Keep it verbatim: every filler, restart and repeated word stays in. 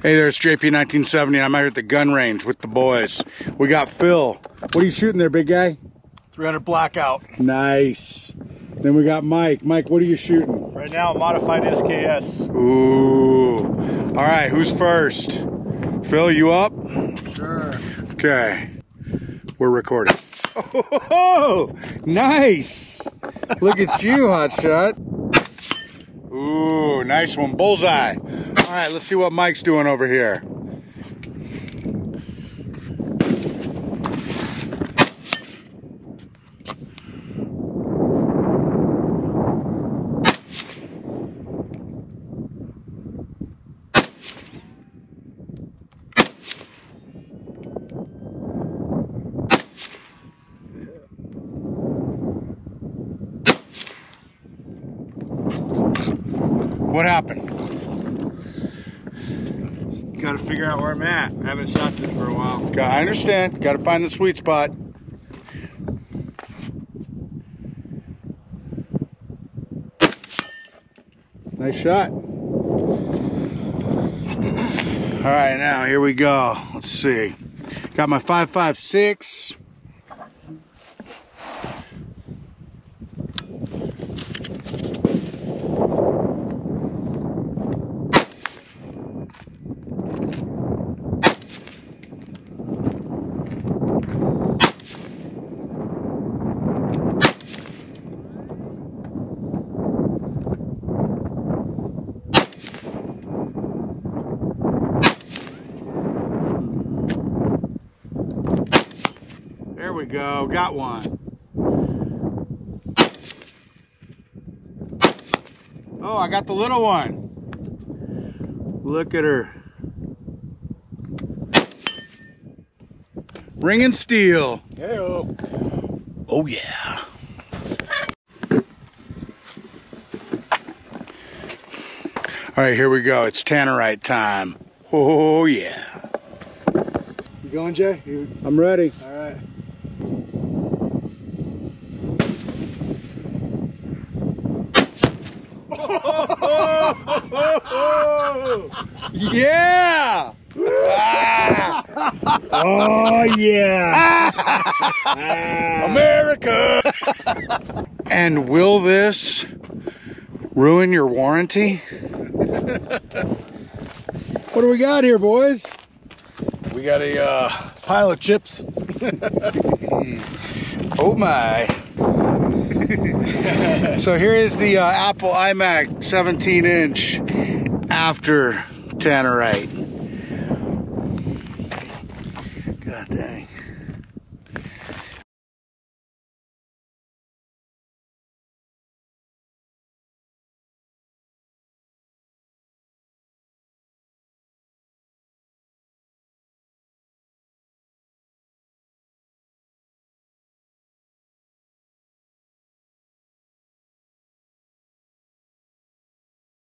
Hey there, it's J P nineteen seventy, and I'm out at the gun range with the boys. We got Phil. What are you shooting there, big guy? three hundred blackout. Nice. Then we got Mike. Mike, what are you shooting? Right now, modified S K S. Ooh. All right, who's first? Phil, you up? Sure. Okay. We're recording. Oh, nice. Look at you, hotshot. Ooh, nice one, bullseye. All right, let's see what Mike's doing over here. What happened? Got to figure out where I'm at. I haven't shot this for a while. I understand. Got to find the sweet spot. Nice shot. All right, now here we go. Let's see. Got my five five six. There we go, got one. Oh, I got the little one. Look at her. Ring and steel. Hey-o. Oh yeah. All right, here we go. It's Tannerite time. Oh yeah. You going, Jay? You... I'm ready. All right. Yeah! Ah. Oh yeah! Ah. America! And will this ruin your warranty? What do we got here, boys? We got a uh, pile of chips. Oh my! So here is the uh, Apple iMac seventeen inch after Tannerite. God dang.